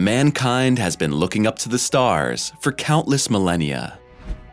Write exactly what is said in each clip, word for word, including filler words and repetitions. Mankind has been looking up to the stars for countless millennia.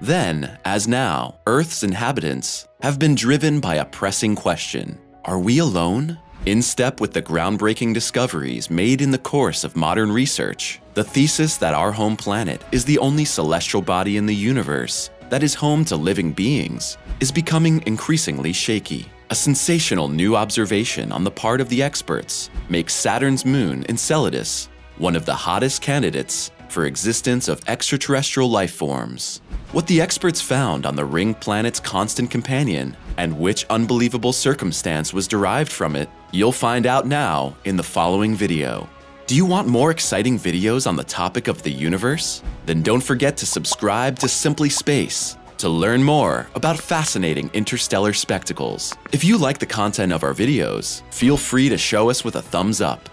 Then, as now, Earth's inhabitants have been driven by a pressing question: are we alone? In step with the groundbreaking discoveries made in the course of modern research, the thesis that our home planet is the only celestial body in the universe that is home to living beings is becoming increasingly shaky. A sensational new observation on the part of the experts makes Saturn's moon Enceladus one of the hottest candidates for existence of extraterrestrial life forms. What the experts found on the ring planet's constant companion and which unbelievable circumstance was derived from it, you'll find out now in the following video. Do you want more exciting videos on the topic of the universe? Then don't forget to subscribe to Simply Space to learn more about fascinating interstellar spectacles. If you like the content of our videos, feel free to show us with a thumbs up.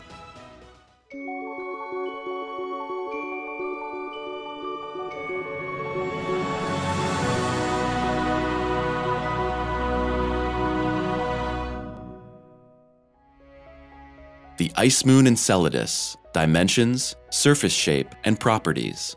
The ice moon Enceladus, dimensions, surface shape, and properties.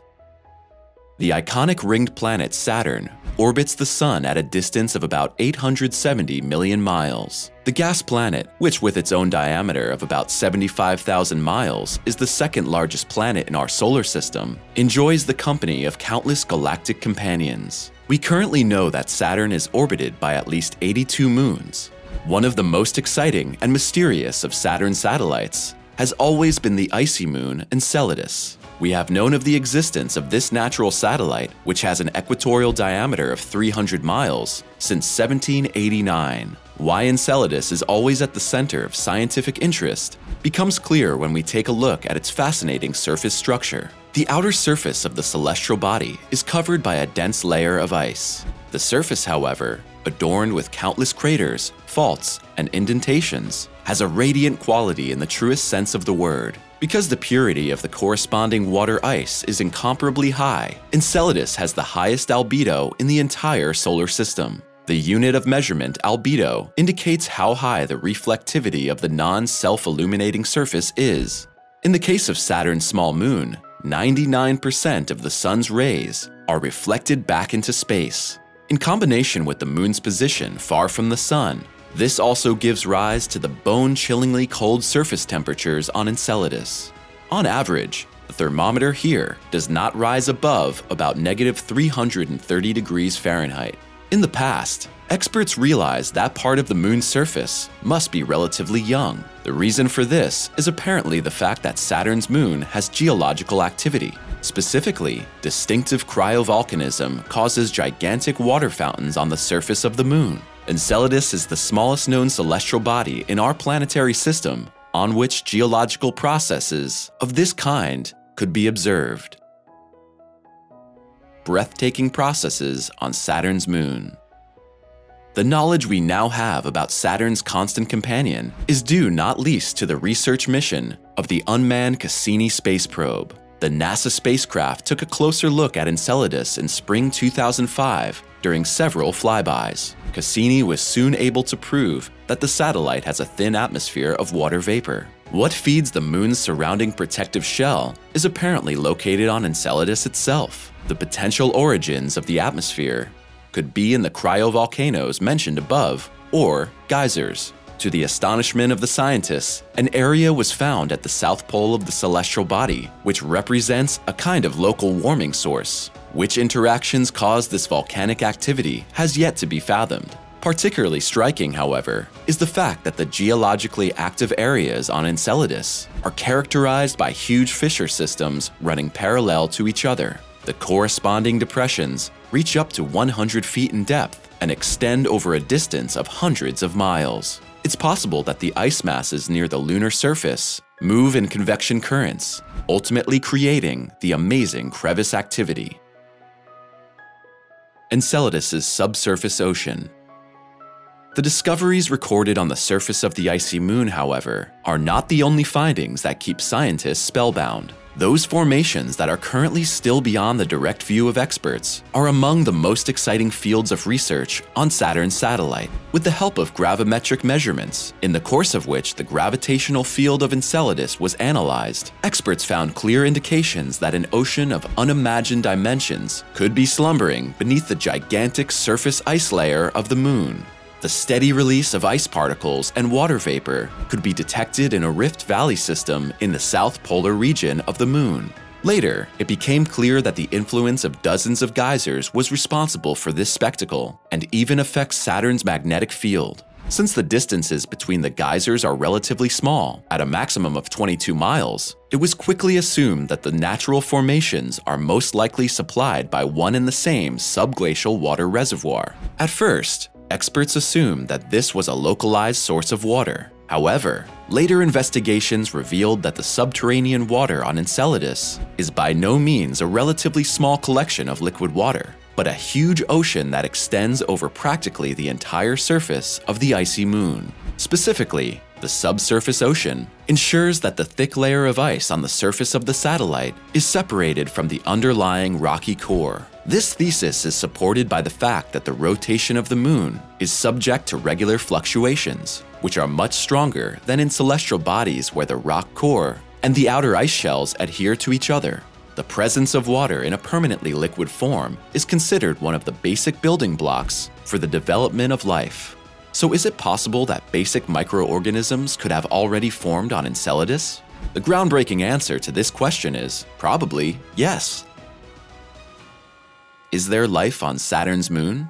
The iconic ringed planet Saturn orbits the sun at a distance of about eight hundred seventy million miles. The gas planet, which with its own diameter of about seventy-five thousand miles is the second largest planet in our solar system, enjoys the company of countless galactic companions. We currently know that Saturn is orbited by at least eighty-two moons. One of the most exciting and mysterious of Saturn's satellites has always been the icy moon Enceladus. We have known of the existence of this natural satellite, which has an equatorial diameter of three hundred miles, since seventeen eighty-nine. Why Enceladus is always at the center of scientific interest becomes clear when we take a look at its fascinating surface structure. The outer surface of the celestial body is covered by a dense layer of ice. The surface, however, adorned with countless craters, faults, and indentations, has a radiant quality in the truest sense of the word. Because the purity of the corresponding water ice is incomparably high, Enceladus has the highest albedo in the entire solar system. The unit of measurement albedo indicates how high the reflectivity of the non-self-illuminating surface is. In the case of Saturn's small moon, ninety-nine percent of the sun's rays are reflected back into space. In combination with the moon's position far from the sun, this also gives rise to the bone-chillingly cold surface temperatures on Enceladus. On average, the thermometer here does not rise above about negative three hundred thirty degrees Fahrenheit. In the past, experts realized that part of the moon's surface must be relatively young. The reason for this is apparently the fact that Saturn's moon has geological activity. Specifically, distinctive cryovolcanism causes gigantic water fountains on the surface of the moon. Enceladus is the smallest known celestial body in our planetary system on which geological processes of this kind could be observed. Breathtaking processes on Saturn's moon. The knowledge we now have about Saturn's constant companion is due not least to the research mission of the unmanned Cassini space probe. The NASA spacecraft took a closer look at Enceladus in spring two thousand five during several flybys. Cassini was soon able to prove that the satellite has a thin atmosphere of water vapor. What feeds the moon's surrounding protective shell is apparently located on Enceladus itself. The potential origins of the atmosphere could be in the cryovolcanoes mentioned above or geysers. To the astonishment of the scientists, an area was found at the south pole of the celestial body, which represents a kind of local warming source. Which interactions caused this volcanic activity has yet to be fathomed. Particularly striking, however, is the fact that the geologically active areas on Enceladus are characterized by huge fissure systems running parallel to each other. The corresponding depressions reach up to one hundred feet in depth and extend over a distance of hundreds of miles. It's possible that the ice masses near the lunar surface move in convection currents, ultimately creating the amazing crevice activity. Enceladus's subsurface ocean. The discoveries recorded on the surface of the icy moon, however, are not the only findings that keep scientists spellbound. Those formations that are currently still beyond the direct view of experts are among the most exciting fields of research on Saturn's satellite, with the help of gravimetric measurements, in the course of which the gravitational field of Enceladus was analyzed. Experts found clear indications that an ocean of unimagined dimensions could be slumbering beneath the gigantic surface ice layer of the moon. The steady release of ice particles and water vapor could be detected in a rift valley system in the south polar region of the moon. Later, it became clear that the influence of dozens of geysers was responsible for this spectacle, and even affects Saturn's magnetic field. Since the distances between the geysers are relatively small, at a maximum of twenty-two miles, it was quickly assumed that the natural formations are most likely supplied by one and the same subglacial water reservoir. At first, experts assumed that this was a localized source of water. However, later investigations revealed that the subterranean water on Enceladus is by no means a relatively small collection of liquid water, but a huge ocean that extends over practically the entire surface of the icy moon. Specifically, the subsurface ocean ensures that the thick layer of ice on the surface of the satellite is separated from the underlying rocky core. This thesis is supported by the fact that the rotation of the moon is subject to regular fluctuations, which are much stronger than in celestial bodies where the rock core and the outer ice shells adhere to each other. The presence of water in a permanently liquid form is considered one of the basic building blocks for the development of life. So is it possible that basic microorganisms could have already formed on Enceladus? The groundbreaking answer to this question is probably yes. Is there life on Saturn's moon?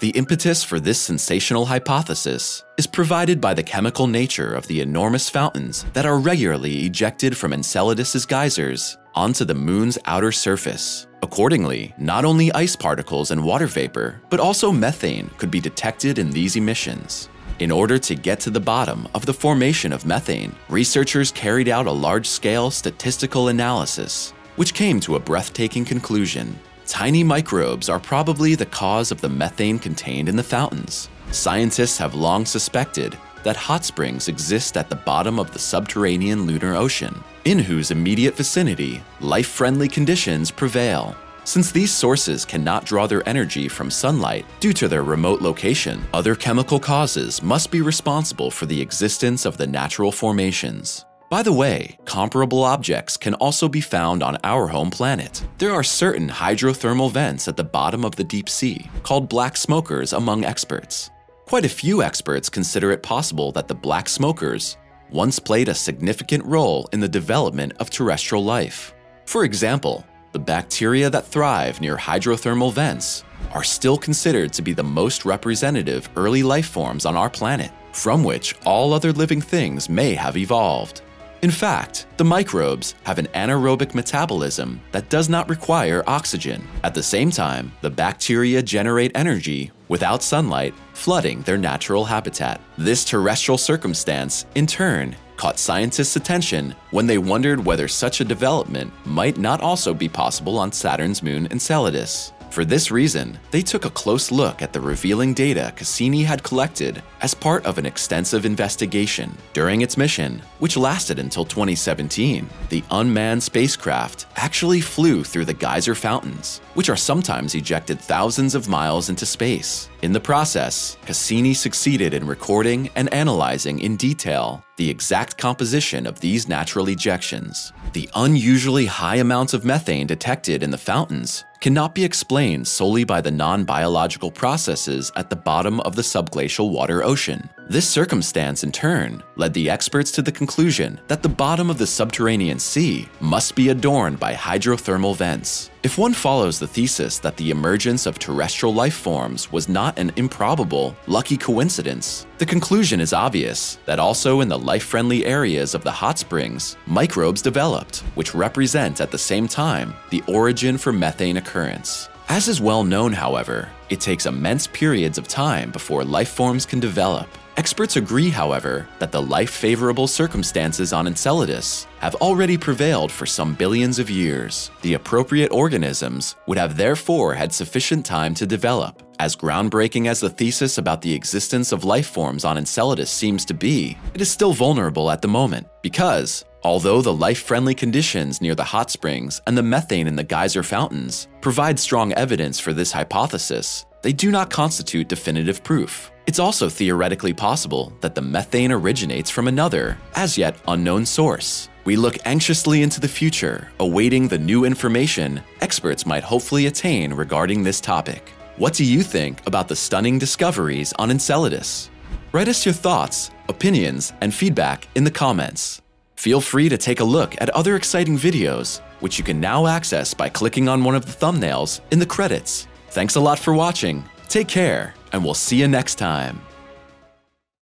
The impetus for this sensational hypothesis is provided by the chemical nature of the enormous fountains that are regularly ejected from Enceladus's geysers onto the moon's outer surface. Accordingly, not only ice particles and water vapor, but also methane could be detected in these emissions. In order to get to the bottom of the formation of methane, researchers carried out a large-scale statistical analysis, which came to a breathtaking conclusion. Tiny microbes are probably the cause of the methane contained in the fountains. Scientists have long suspected that hot springs exist at the bottom of the subterranean lunar ocean, in whose immediate vicinity life-friendly conditions prevail. Since these sources cannot draw their energy from sunlight due to their remote location, other chemical causes must be responsible for the existence of the natural formations. By the way, comparable objects can also be found on our home planet. There are certain hydrothermal vents at the bottom of the deep sea, called black smokers among experts. Quite a few experts consider it possible that the black smokers once played a significant role in the development of terrestrial life. For example, the bacteria that thrive near hydrothermal vents are still considered to be the most representative early life forms on our planet, from which all other living things may have evolved. In fact, the microbes have an anaerobic metabolism that does not require oxygen. At the same time, the bacteria generate energy without sunlight, flooding their natural habitat. This terrestrial circumstance, in turn, caught scientists' attention when they wondered whether such a development might not also be possible on Saturn's moon Enceladus. For this reason, they took a close look at the revealing data Cassini had collected as part of an extensive investigation. During its mission, which lasted until twenty seventeen, the unmanned spacecraft actually flew through the geyser fountains, which are sometimes ejected thousands of miles into space. In the process, Cassini succeeded in recording and analyzing in detail the exact composition of these natural ejections. The unusually high amounts of methane detected in the fountains cannot be explained solely by the non-biological processes at the bottom of the subglacial water ocean. This circumstance, in turn, led the experts to the conclusion that the bottom of the subterranean sea must be adorned by hydrothermal vents. If one follows the thesis that the emergence of terrestrial life forms was not an improbable, lucky coincidence, the conclusion is obvious that also in the life-friendly areas of the hot springs, microbes developed, which represent at the same time the origin for methane occurrence. As is well known, however, it takes immense periods of time before life forms can develop. Experts agree, however, that the life-favorable circumstances on Enceladus have already prevailed for some billions of years. The appropriate organisms would have therefore had sufficient time to develop. As groundbreaking as the thesis about the existence of life forms on Enceladus seems to be, it is still vulnerable at the moment because Although the life-friendly conditions near the hot springs and the methane in the geyser fountains provide strong evidence for this hypothesis, they do not constitute definitive proof. It's also theoretically possible that the methane originates from another, as yet unknown source. We look anxiously into the future, awaiting the new information experts might hopefully attain regarding this topic. What do you think about the stunning discoveries on Enceladus? Write us your thoughts, opinions, and feedback in the comments. Feel free to take a look at other exciting videos, which you can now access by clicking on one of the thumbnails in the credits. Thanks a lot for watching, take care, and we'll see you next time.